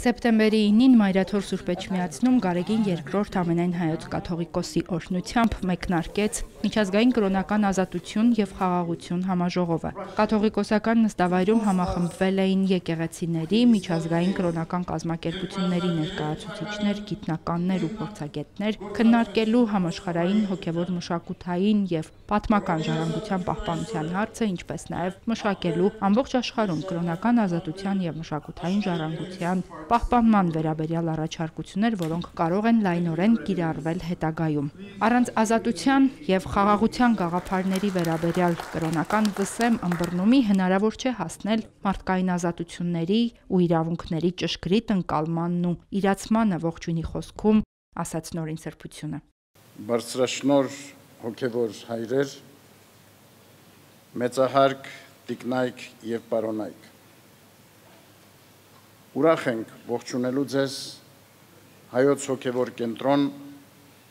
Սեպտեմբերի 9-ին Մայրաթոր Սուրբ Էջմիածինում Գարեգին Երկրորդ ամենայն հայոց կաթողիկոսի օրհնությամբ մեկնարկեց միջազգային կրոնական ազատություն և խաղաղություն համաժողովը։ Կաթողիկոսական նստավայրում համախմբվել էին եկեղեցիների, միջազգային կրոնական կազմակերպությունների ներկայացուցիչներ, գիտնականներ ու փորձագետներ, քննարկելու համաշխարհային հոգևոր մշակութային և պատմական ժառանգության պահպանության հարցը, ինչպես նաև մշակելու ամբողջ աշխարհում կրոնական ազատության և մշակութային ժառանգության պահպանման վերաբերյալ առաջարկություններ, որոնք կարող են լայնորեն կիրառվել հետագայում։ Առանց ազատության և խաղաղության գաղափարների վերաբերյալ կրոնական վսեմ ըմբռնումի հնարավոր չէ հասնել մարդկային ազատությունների ու իրավունքների ճշգրիտ ընկալմանն ու իրացմանը ողջունի խոսքում, ասաց նորին սրբությունը։ Բարձրաշնոր հոգևոր հայրեր, մեծահարկ, տիկնայք և պարոնայք, ուրախ ենք ողջունելու ձեզ հայոց հոգևոր կենտրոն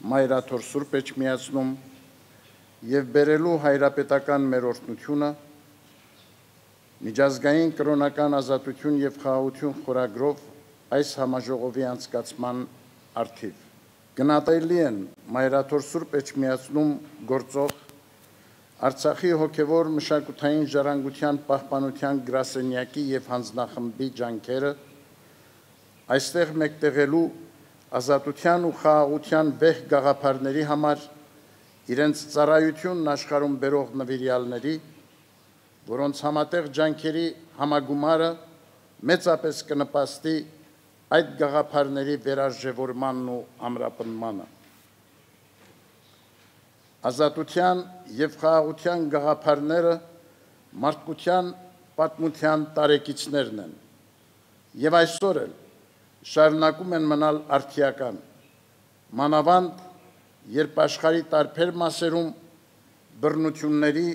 Մայրաթոր Սուրբ Էջմիածնում և բերելու հայրապետական մեր օրհնությունը միջազգային կրոնական ազատություն և խաղաղություն խորագրով այս համաժողովի անցկացման առթիվ։ Գնահատելի են Մայրաթոր Սուրբ Էջմիածնում գործող Արցախի հոգևոր մշակութային ժառանգության պահպանության գրասենյակի և հանձնախմբի ջանքերը այստեղ մեկտեղելու ազատության ու խաղաղության վեհ գաղափարների համար իրենց ծառայությունն աշխարհում բերող նվիրյալների, որոնց համատեղ ջանքերի համագումարը մեծապես կնպաստի այդ գաղափարների վերարժևորմանն ու ամրապնմանը։ Ազատության և խաղաղության գաղափարները մարդկության պատմության տարեկիցներն են և այսօր էլ շարունակում են մնալ արդիական, մանավանդ, երբ աշխարհի տարբեր մասերում բռնությունների,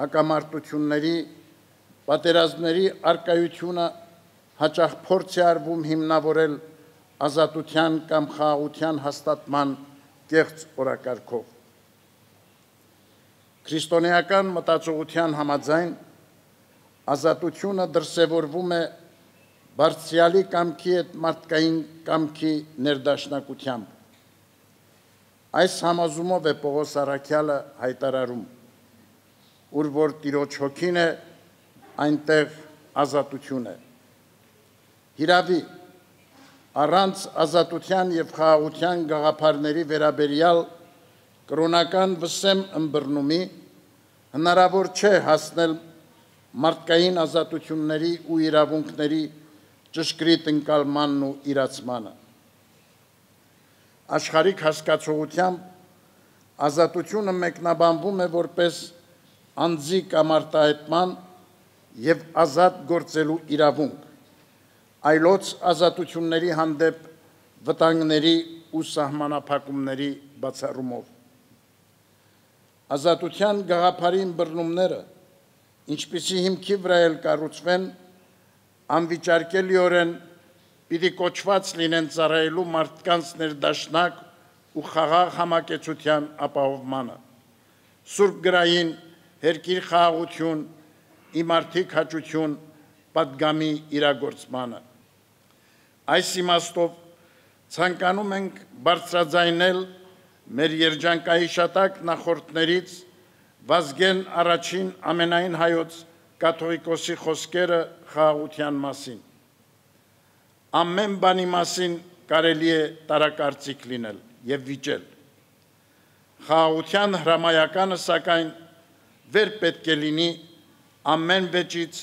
հակամարտությունների, պատերազմների արկայությունը հաճախ փորձ է արվում հիմնավորել ազատության կամ խաղաղության հաստատման կեղծ օրակարգով։ Քրիստոնեական մտածողության համաձայն ազատությունը դրսևորվում է բարձրյալի կամքի հետ մարդկային կամքի ներդաշնակությամբ։ Այս համազումով է Պողոս առաքյալը հայտարարում, որ Տիրոջ հոգին է, այնտեղ ազատություն է։ Հիրավի, առանց ազատության և խաղաղության գաղափարների վերաբերյալ կրոնական վսեմ ըմբռնումի հնարավոր չէ հասնել մարդկային ազատությունների ու իրավունքների ճշգրիտ ընկալմանն ու իրացմանը։ Աշխարհիկ հասկացողությամբ ազատությունը մեկնաբանվում է որպես անձի կամարտահայտման և ազատ գործելու իրավունք, այլոց ազատությունների հանդեպ վտանգների ու սահմանափակումների բացառումով։ Ազատության գաղափարի ըմբռնումները, ինչպիսի հիմքի վրա էլ կառուցվեն, անվիճարկելիորեն պիտի կոչված լինեն ծառայելու մարդկանց ներդաշնակ ու խաղաղ համակեցության ապահովմանը։ Սուրբ գրային «Հերկիր խաղաղություն, իմ մարդիկ հաճություն» պատգամի իրագործմանը։ Այս իմաստով ցանկանում ենք բարձրաձայնել մեր երջանկահիշատակ նախորդներից Վազգեն առաջին ամենայն հայոց կաթողիկոսի խոսքերը խաղաղության մասին։ Ամեն բանի մասին կարելի է տարակարծիք լինել և վիճել։ Խաղաղության հրամայականը սակայն վեր պետք է լինի ամեն վեճից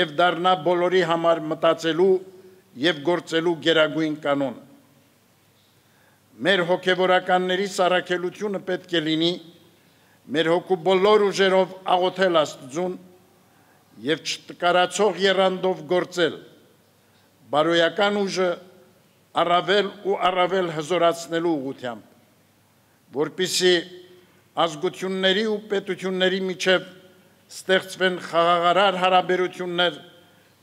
և դառնա բոլորի համար մտածելու և գործելու գերագույն կանոն։ Մեր հոգևորականների սարաքելությունը պետք է լինի մեր հոգու բոլոր ուժերով աղոթել Աստծուն և չտկարացող եռանդով գործել, բարոյական ուժը առավել ու առավել հզորացնելու ուղությամբ, որպիսի ազգությունների ու պետությունների միջև ստեղծվեն խաղաղարար հարաբերություններ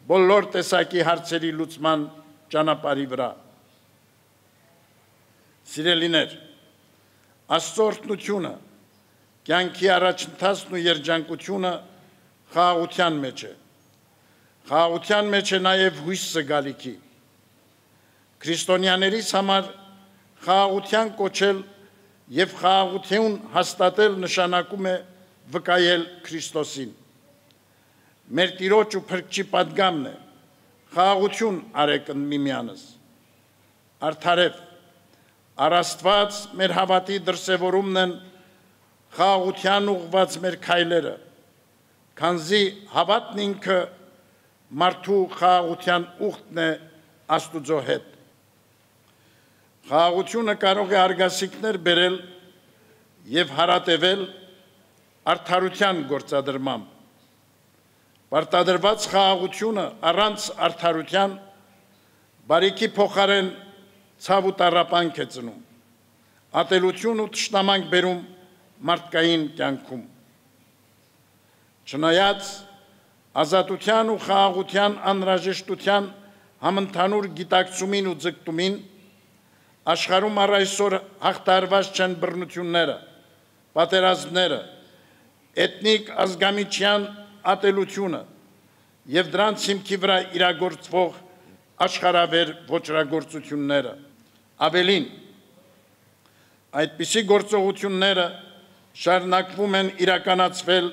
բոլոր տեսակի հարցերի լուծման ճանապարհի վրա։ Սիրելիներ, Աստծո օրհնությունը, կյանքի առաջընթացն ու երջանկությունը խաղաղության մեջ է նաև հույսը գալիքի, քրիստոնյաներից համար խաղաղության կոչել եւ խաղաղություն հաստատել նշանակում է վկայել Քրիստոսին։ Մեր Տիրոջ ու Փրկչի պատգամն է խաղաղություն արեք միմյանս։ Արդարև առաստված մեր հավատի դրսևորումն են խաղաղության ուղված մեր քայլերը, քանզի հավատն ինքը մարդու խաղաղության ուղտն է Աստուծո հետ։ Խաղաղությունը կարող է արգասիքներ բերել եւ հարատեվել արդարության գործադրմամբ։ Պարտադրված խաղաղությունը առանց արդարության բարիքի փոխարեն ցավ ու տառապանք է ծնում, ատելություն ու թշնամանք բերում մարդկային կյանքում։ Չնայած ազատության ու խաղաղության անհրաժեշտության համընդհանուր գիտակցումին ու ձգտումին, աշխարհում առ այսօր հաղթարված չեն բռնությունները, պատերազմները, էթնիկ ազգամիչյան ատելությունը և դրանց հիմքի վրա իրագործվող աշխարհավեր ոճրագործությունները։ Ավելին, այդպիսի գործողությունները շարունակվում են իրականացվել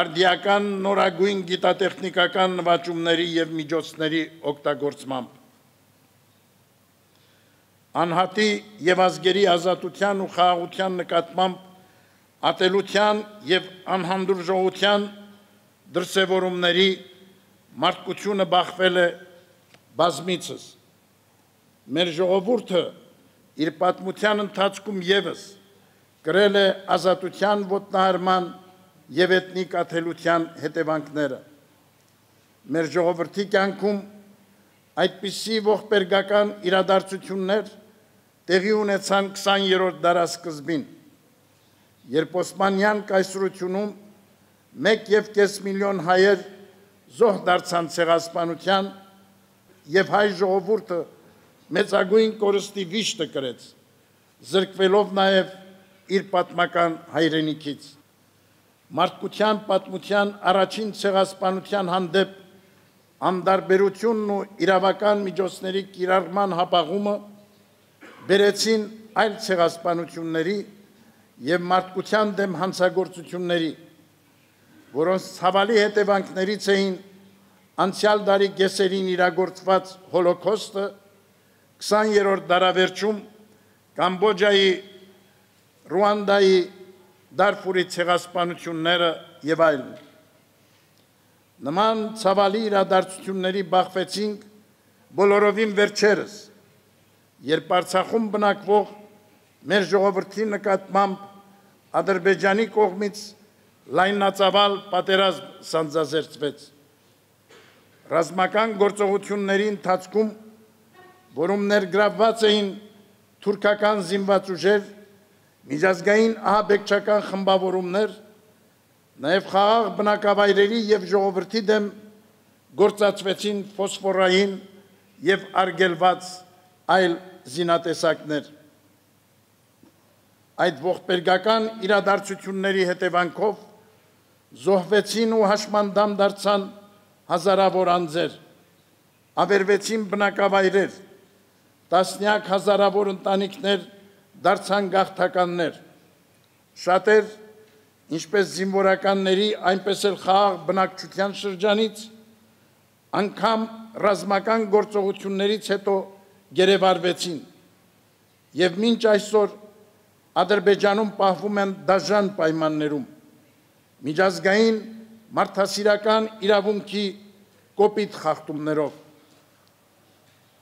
արդիական նորագույն գիտատեխնիկական նվաճումների և միջոցների օգտագործմամբ։ Անհատի և ազգերի ազատության ու խաղաղության նկատմամբ ատելության և անհանդուրժողության դրսևորումների մարդկությունը բախվել է բազմիցս։ Մեր ժողովուրդը իր պատմության ընթացքում ևս կրել է ազատության ոտնահարման և էթնիկ ատելության հետևանքները։ Մեր ժողովրդի կյանքում այդպիսի ողբերգական իրադարձություններ տեղի ունեցան 20-րդ դարասկզբին, երբ Օսմանյան կայսրությունում 1,5 միլիոն հայեր զոհ դարձան ցեղասպանության և հայ ժողովուրդը մեծագույն կորստի վիշտը կրեց, զրկվելով նաև իր պատմական հայրենիքից։ Մարդկության պատմության առաջին ցեղասպանության հանդեպ անդարբերությունն ու իրավական միջոցների կիրառման հապաղումը բերեցին այլ ցեղասպանությունների և մարդկության դեմ հանցագործությունների, որոնց ցավալի հետևանքներից էին անցյալ դարի գեսերին իրագործված հոլոքոստը, 20-րդ դարավերջում Կամբոջայի, Ռուանդայի, Դարֆուրի ցեղասպանությունները և այլն։ Նման ցավալի իրադարձությունների բախվեցինք բոլորովին վերջերս, երբ Արցախում բնակվող մեր ժողովրդի նկատմամբ Ադրբեջանի կողմից լայնածավալ պատերազմ սանձազերծվեց։ Ռազմական գործողությունների ընթացքում, որում ներգրավված էին թուրքական զինված ուժեր, միջազգային ահաբեկչական խմբավորումներ, նաև խաղաղ բնակավայրերի և ժողովրդի դեմ գործածվեցին ֆոսֆորային և արգելված այլ զինատեսակներ։ Այդ ողբերգական իրադարձությունների հետևանքով զոհվեցին ու հաշմանդամ դարձան հազարավոր անձեր, ավերվեցին բնակավայրեր, տասնյակ հազարավոր ընտանիքներ դարձան գաղթականներ, շատեր ինչպես զինվորականների, այնպես էլ խաղաղ բնակչության շրջանից, անգամ ռազմական գործողություններից հետո գերեվարվեցին։ Եվ մինչ այսօր Ադրբեջանում պահվում են դաժան պայմաններում, միջազգային մարդասիրական իրավունքի կոպիտ խախտումներով։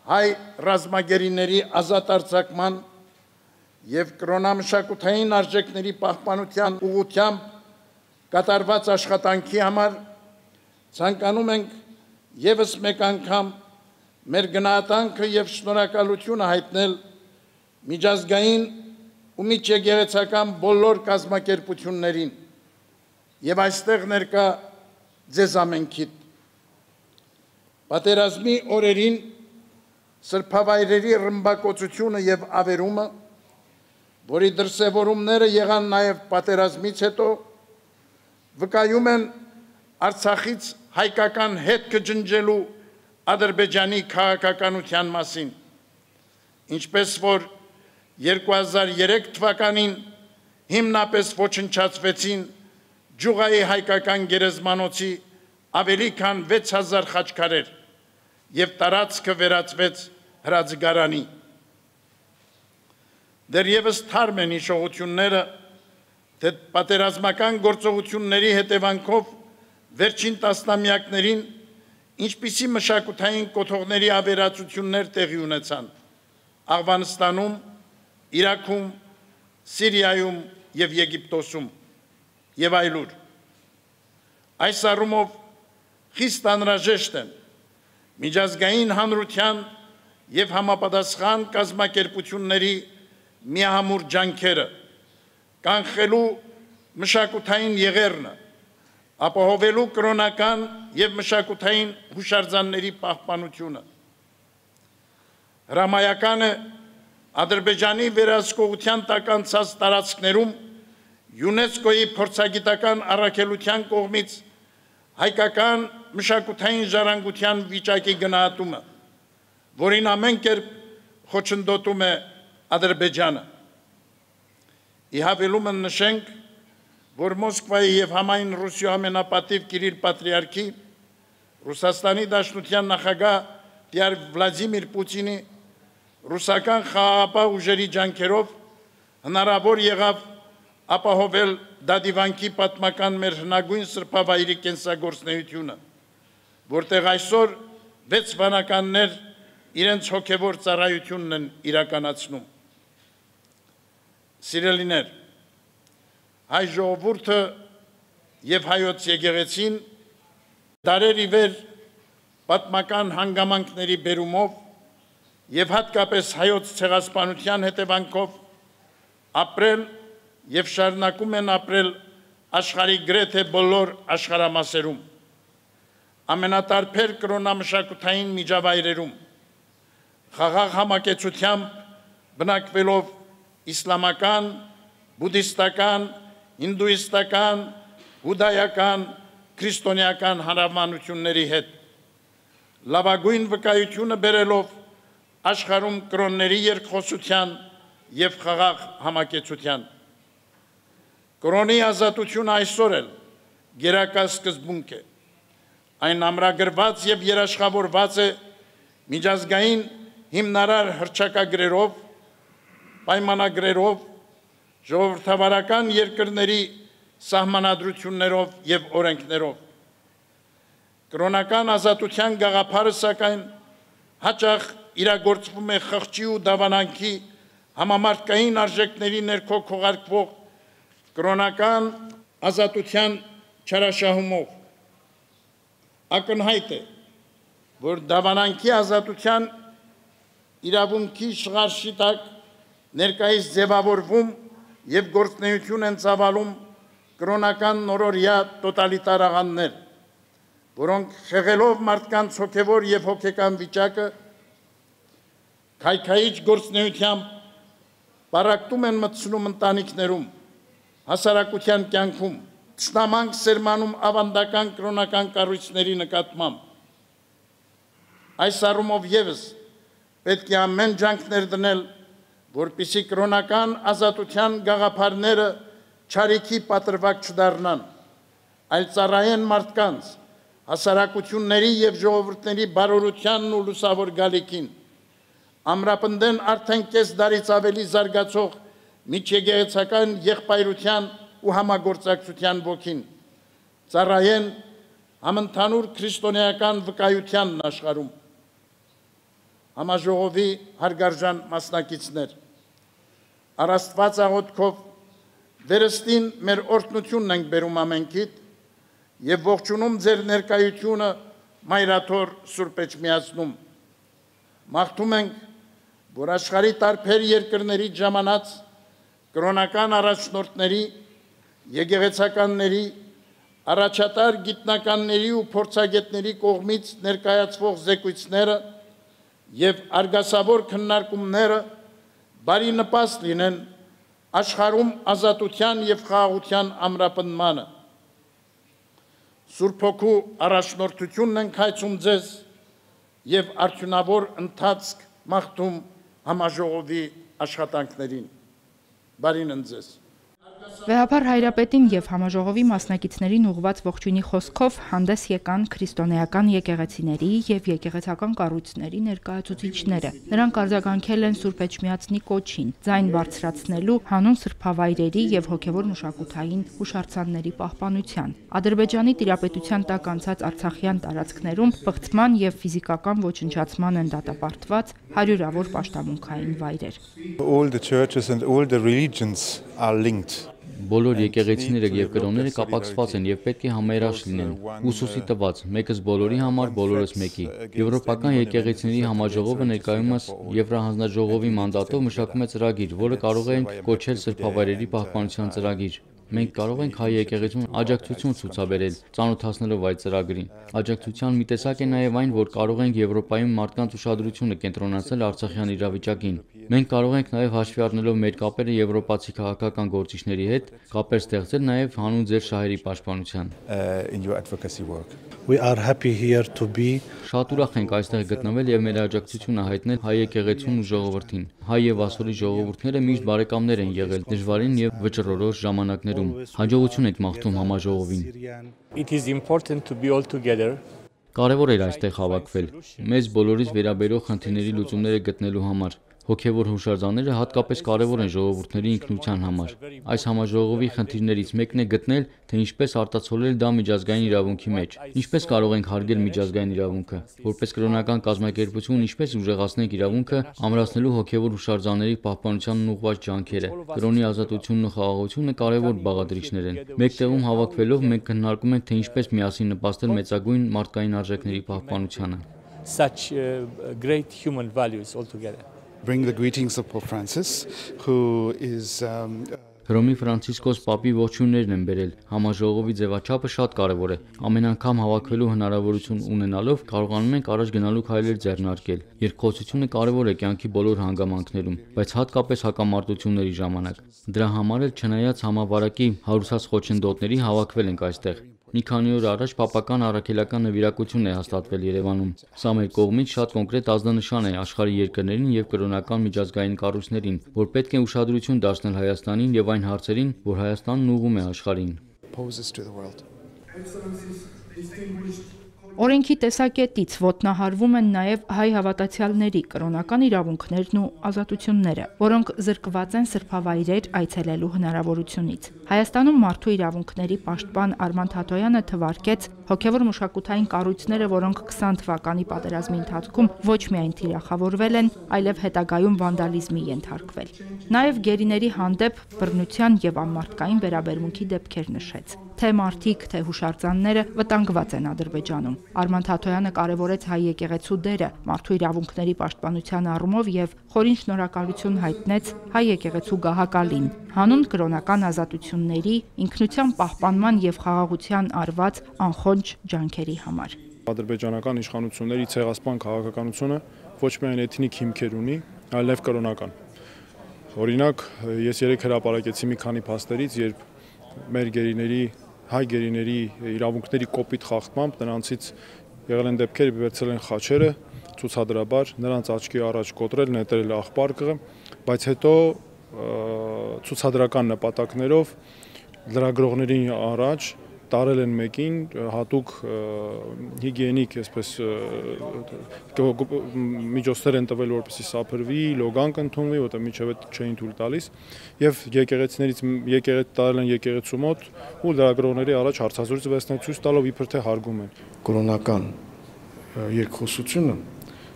Հայ ռազմագերիների ազատ արձակման և կրոնամշակութային արժեքների պահպանության ուղղությամբ կատարված աշխատանքի համար ցանկանում ենք ևս մեկ անգամ մեր գնահատանքը և շնորհակալությունը հայտնել միջազգային ու միջերկրական բոլոր կազմակերպություններին և այստեղ ներկա ձեզ ամենքիդ։ Պատերազմի օրերին սրբավայրերի ռմբակոծությունը և ավերումը, որի դրսևորումները եղան նաև պատերազմից հետո, վկայում են Արցախից հայկական հետքը ջնջելու Ադրբեջանի քաղաքականության մասին, Ինչպես որ 2003 թվականին հիմնապես ոչնչացվեցին Ջուղայի հայկական գերեզմանոցի ավելի քան 6000 խաչքարեր եւ տարածքը վերածվեց հրաձգարանի։ Դեռևս թարմ են հիշողությունները, թե պատերազմական գործողությունների հետևանքով վերջին տասնամյակներին ինչպիսի մշակութային կոթողների ավերածություններ տեղի ունեցան Աֆղանստանում, Իրաքում, Սիրիայում և Եգիպտոսում և այլուր։ Այս առումով խիստ անհրաժեշտ են միջազգային հանրության և համապատասխան կազմակերպությունների միահամուռ ջանքերը, կանխելու մշակութային եղեռնը, ապահովելու կրոնական և մշակութային հուշարձանների պահպանությունը։ Հրամայական է Ադրբեջանի վերահսկողության տակ անցած տարածքներում ՅՈՒՆԵՍԿՕ-ի փորձագիտական առաքելության կողմից հայկական մշակութային ժառանգության վիճակի գնահատումը, որին ամեն կերպ խոչընդոտում է Ադրբեջանը։ Ի հավելումը նշենք, որ Մոսկվայի և համայն Ռուսիա ամենապատիվ Կիրիլ Պատրիարքի, Ռուսաստանի Դաշնության նախագահ Տյար Վլադիմիր Պուտինի ռուսական խաղաղապահ ուժերի ջանքերով հնարավոր եղավ ապահովել Դադիվանքի պատմական մեր հնագույն սրբավայրի կենսագործունեությունը, որտեղ այսօր 6 վանականներ իրենց հոգևոր ծառայությունն են իրականացնում։ Սիրելիներ, հայ ժողովուրդը և հայոց եկեղեցին դարեր ի վեր պատմական հանգամանքների բերումով և հատկապես հայոց ցեղասպանության հետևանքով ապրել և շարունակում են ապրել աշխարհի գրեթե բոլոր աշխարհամասերում, ամենատարբեր կրոնամշակութային միջավայրերում, խաղաղ համակեցությամբ բնակվելով իսլամական, բուդդիստական, հինդուիստական, հուդայական, քրիստոնեական հարևանությունների հետ, լավագույն վկայությունը բերելով աշխարհում կրոնների երկխոսության և խաղաղ համակեցության։ Կրոնի ազատությունը այսօր էլ գերակա սկզբունք է։ Այն ամրագրված և երաշխավորված է միջազգային հիմնարար հռչակագրերով, պայմանագրերով, ժողովրդավարական երկրների սահմանադրություններով և օրենքներով։ Կրոնական ազատության գաղափարը սակայն հաճախ իրագործվում է խղճի ու դավանանքի համամարտկային արժեքների ներքո քողարկվող կրոնական ազատության չարաշահումով։ Ակնհայտ է, որ դավանանքի ազատության իրավունքի շղարշի տակ ներկայիս ձևավորվում և գործունեություն են ծավալում կրոնական նորօրյա տոտալիտար աղաններ, որոնք խեղելով մարդկանց հոգևոր և հոգեկան վիճակը, քայքայիչ գործունեությամբ պառակտում են մտցնում ընտանիքներում, հասարակության կյանքում, ցնամանք սերմանում ավանդական կրոնական կառույցների նկատմամբ։ Այս առումով ևս պետք է ամեն ջանքներ դնել, որպեսզի կրոնական ազատության գաղափարները չարիքի պատրվակ չդառնան, այլ ծառայեն մարդկանց, հասարակությունների և ժողովուրդների բարօրությանն ու լուսավոր գալիքին, ամրապնդեն արդեն կես դարից ավելի զարգացող միջեգեհեցական եղբայրության ու համագործակցության ոգին, ծառայեն համընդհանուր քրիստոնեական վկայությանն աշխարհում։ Համաժողովի հարգարժան մասնակիցներ, առ Աստված աղոթքով վերստին մեր օրհնությունն ենք բերում ամենքիդ և ողջունում ձեր ներկայությունը մայրաթոռ Սուրբ Էջմիածնում։ Մաղթում ենք, որ աշխարհի տարբեր երկրների ժամանած կրոնական առաջնորդների, եկեղեցականների, առաջատար գիտնականների ու փորձագետների կողմից ներկայացվող զեկույցները և արգասավոր քննարկումները բարի նպաստ լինեն աշխարհում ազատության և խաղաղության ամրապնդմանը։ Սուրբ Հոգու առաջնորդությունն ենք հայցում ձեզ և արդյունավոր ընթացք մաղթում համաժողովի աշխատանքներին բարին ընձես Վեհապար Հայրապետին և համաժողովի մասնակիցներին ուղված ողջույնի խոսքով հանդես եկան քրիստոնեական եկեղեցիների և եկեղեցական կառույցների ներկայացուցիչները։ Նրանք արձագանքել են Սուրբ Էջմիածնի կոչին, ձայն բարձրացնելու, հանուն սրբավայրերի և հոգևոր մշակութային հուշարձանների պահպանության։ Ադրբեջանի տիրապետության տակ անցած արցախյան տարածքներում բղթման և ֆիզիկական ոչնչացման են դատապարտված հարյուրավոր պաշտամունքային վայրեր։ All the churches and all the religions are linked. Բոլոր եկեղեցիները և կրոնները կապակցված են և պետք է համերաշխ լինեն, Ուսուսի տված, մեկս բոլորի համար, բոլորս մեկի։ Եվրոպական եկեղեցիների համաժողովը ներկայումս Եվրահանձնաժողովի մանդատով մշակում է ծրագիր, որը կարող են կոչել սրբավայրերի պահպանության ծրագիր։ Մենք կարող ենք հայ եկեղեցուն աջակցություն ցուցաբերել, ծանոթացնելով այդ ծրագրին։ Աջակցության մի տեսակ է նաև այն, որ կարող ենք Եվրոպայում մարդկանց ուշադրությունը կենտրոնացնել Արցախյան իրավիճակին։ Մենք կարող ենք նաև հաշվի առնելով մեր կապերը եվրոպացի քաղաքական գործիչների հետ, կապեր ստեղծել նաև հանուն ձեր շահերի պաշտպանության։ We are happy here to be. Շատ ուրախ ենք այստեղ գտնվել եւ մեր աջակցությունը հայտնել հայ եկեղեցուն ու ժողովրդին։ Հայ եւ ասորի ժողովուրդները միշտ բարեկամներ են եղել դժվարին եւ վճռորոշ ժամանակներում։ Հաջողություն եք մաղթում համաժողովին։ It is important to be all together. Կարևոր էր այստեղ հավաքվել։ Մեզ բոլորից վերաբերող խնդիրների լուծումները գտնելու համար։ Հոգևոր հուշարձանները հատկապես կարևոր են ժողովուրդների ինքնության համար։ Այս համաժողովի խնդիրներից մեկն է գտնել, թե ինչպես արտացոլել դա միջազգային իրավունքի մեջ։ Ինչպես կարող ենք հարգել միջազգային իրավունքը։ Որպես կրոնական կազմակերպություն ինչպես ուժեղացնենք իրավունքը ամրացնելու հոգևոր հուշարձանների պահպանությանն ուղղված ջանքերը։ Կրոնի ազատությունն ու խաղաղությունը կարևոր բաղադրիչներ են։ Մեկտեղում հավաքվելով մենք քննարկում ենք, թե ինչպես միասին նպաստել մեծագույն մարդկային արժեքների պահպանությանը։ Such great human values altogether. Bring the greetings of Pope Francis, who is. Հռոմի Ֆրանցիսկոս Պապի ողջույններն են բերել։ Համաժողովի ձևաչափը շատ կարևոր է։ Ամեն անգամ հավաքվելու հնարավորություն ունենալով կարողանում ենք առաջ գնալու քայլեր ձեռնարկել։ Երկխոսությունը կարևոր է կյանքի բոլոր հանգամանքներում, բայց հատկապես հակամարտությունների ժամանակ։ Դրա համար էլ չնայած համավարակի հարուսած խոչընդոտների հավաքվել ենք այստեղ։ Մի քանի օր առաջ Պապական առաքելական նվիրակություն է հաստատվել Երևանում։ Սա մեր կողմից շատ կոնկրետ ազդանշան է աշխարհի երկրներին և կրոնական միջազգային կառույցներին, որ պետք է ուշադրություն դարձնել Հայաստանին և այն հարցերին, որ Հայաստանն ուղղում է աշխարհին։ Օրենքի տեսակետից ոտնահարվում են նաև հայ հավատացյալների կրոնական իրավունքներն ու ազատությունները, որոնք զրկված են սրբավայրեր այցելելու հնարավորությունից։ Հայաստանում մարդու իրավունքների պաշտպան Արման Թաթոյանը թվարկեց հոգևոր մշակութային կառույցները, որոնք 20 թվականի պատերազմի ընթացքում ոչ միայն թիրախավորվել են, այլև հետագայում վանդալիզմի ենթարկվել։ Նաև գերիների հանդեպ բռնության և անմարդկային վերաբերմունքի դեպքեր նշեց։ Թե մարդիկ, թե հուշարձանները վտանգված են Ադրբեջանում։ Արման Թաթոյանը կարևորեց հայ եկեղեցու դերը մարդու իրավունքների պաշտպանության առումով և խորին շնորհակալություն հայտնեց հայ եկեղեցու գահակալին, հանուն կրոնական ազատությունների, ինքնության պահպանման և խաղաղության արված անխոնջ ջանքերի համար։ Ադրբեջանական իշխանությունների ցեղասպան քաղաքականությունը ոչ միայն էթնիկ հիմքեր ունի, այլև կրոնական։ Օրինակ, ես երեկ հրապարակեցի մի քանի փաստերից, երբ մեր գերիների հայ գերիների իրավունքների կոպիտ խախտմամբ նրանցից եղել են դեպքեր, վերցրել են խաչերը, ցուցադրաբար, նրանց աչքի առաջ կոտրել, նետել աղբարկը, բայց հետո ցուցադրական նպատակներով լրագրողների առաջ տարել են մեկին հատուկ հիգիենիկ, այսպես միջոցներ են տվել, որպեսզի սափրվի, լոգանք ընդունվի, որտեղ միջև չէին թույլ տալիս, եւ եկեղեցիներից տարել են եկեղեցու մոտ ու լրագրողների առաջ հարցազրույց վեցնել ցույց տալով իբր թե հարգում են։ Կրոնական երկխոսությունը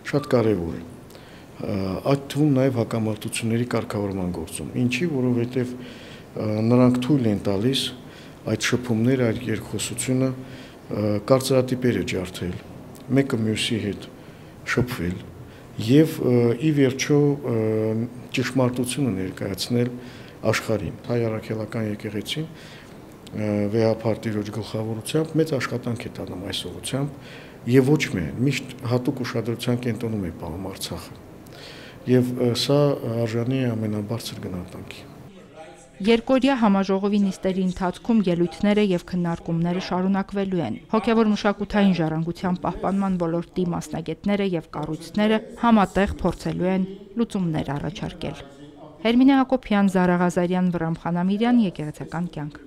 շատ կարեւոր է։ Այդ թվում նաեւ հակամարտությունների կարգավորման գործում։ Ինչի, որովհետեւ նրանք թույլ են տալիս Այդ շփումները, այդ երկխոսությունը կարծրատիպեր է ջարդել, մեկը մյուսի հետ շփվել եւ ի վերջո ճշմարտությունը ներկայացնել աշխարհին։ Հայ առաքելական եկեղեցին վեհապար տիրոջ գլխավորությամբ մեծ աշխատանք է տանում այս ուղղությամբ եւ ոչ միայն միշտ հատուկ ուշադրության կենտրոնում է պահում Արցախը։ Եվ սա արժանի է ամենաբարձր գնահատանքի։ Երկօրյա համաժողովի նիստերի ընթացքում ելույթները եւ քննարկումները շարունակվելու են։ Հոգեվոր մշակութային ժառանգության պահպանման ոլորտի մասնագետները եւ կառույցները համատեղ փորձելու են լուծումներ առաջարկել։ Հերմինե Հակոբյան, Զարաղազարյան, Վրամ Խանամիրյան, Եկեղեցական կյանք։